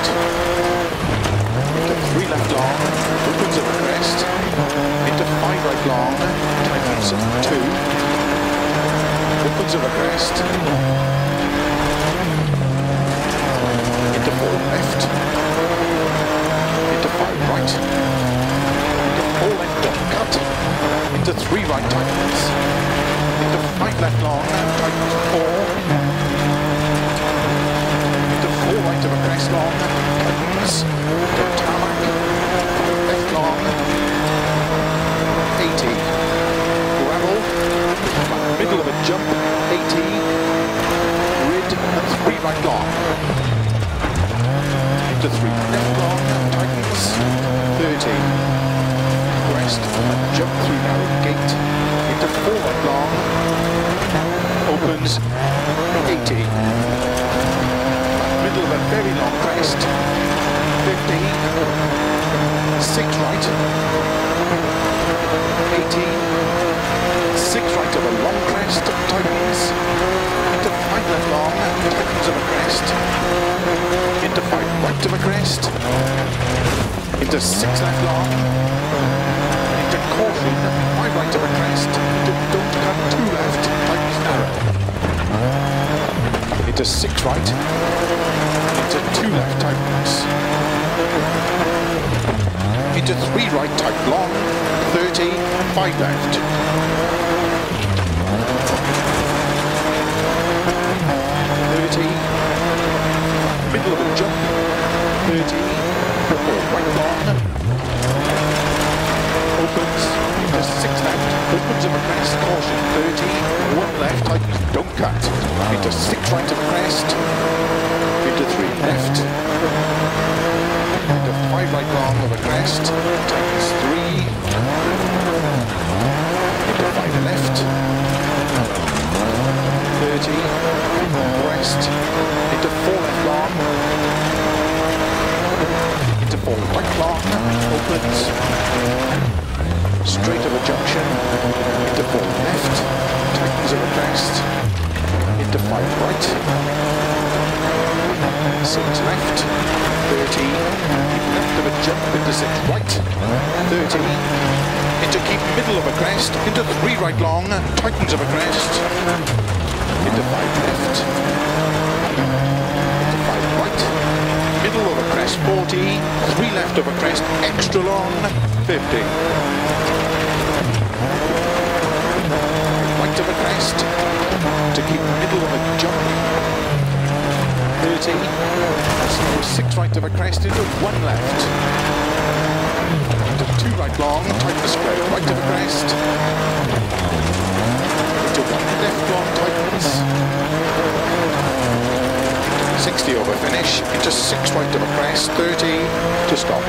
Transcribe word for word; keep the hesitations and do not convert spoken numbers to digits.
Hamilton. Into three left long, opens at the crest. Into five right long, tightens at two. Opens at the crest. Into four left. Into five right. Into four left double cut. Into three right tightens. Into five left long, tightens four. Right of a crest long, tightens, to tarmac, left long, eighty, gravel, middle of a jump, eighty, rid, and three right long, into three left long, tightens, thirty, crest, and jump through narrow gate, into four right long, opens, eighty, middle of a very long crest, fifty, six right, eighty, six right of a long crest, tightens, into five left long, tightens of a crest, into five right of a crest, into six left long, into caution, five right of a crest, into don't cut two left, tightens narrow, into six right, into two left tightens, into three right tight long, thirty, five left, thirty, middle of a jump, thirty, four right long, opens, into six left, opens of a crest, caution, thirty, one left tightens, don't cut, into six right of a crest, into three left, into five right long of a crest, tightens three, into five left, thirty, crest, into four left long, into four right long, opens, straight of a junction, into four left, tightens of a crest, into five right, six left, thirty, left of a jump, into six right, thirty, into keep middle of a crest, into three right long, tightens of a crest, into five left, into five right, middle of a crest, forty, three left of a crest, extra long, fifty, right of a crest, to keep middle of a jump, thirty, six right of a crest, into one left, into two right long, tighten the square, right of a crest, into one left long, tightens, sixty over finish, into six right of a crest, thirty, to stop.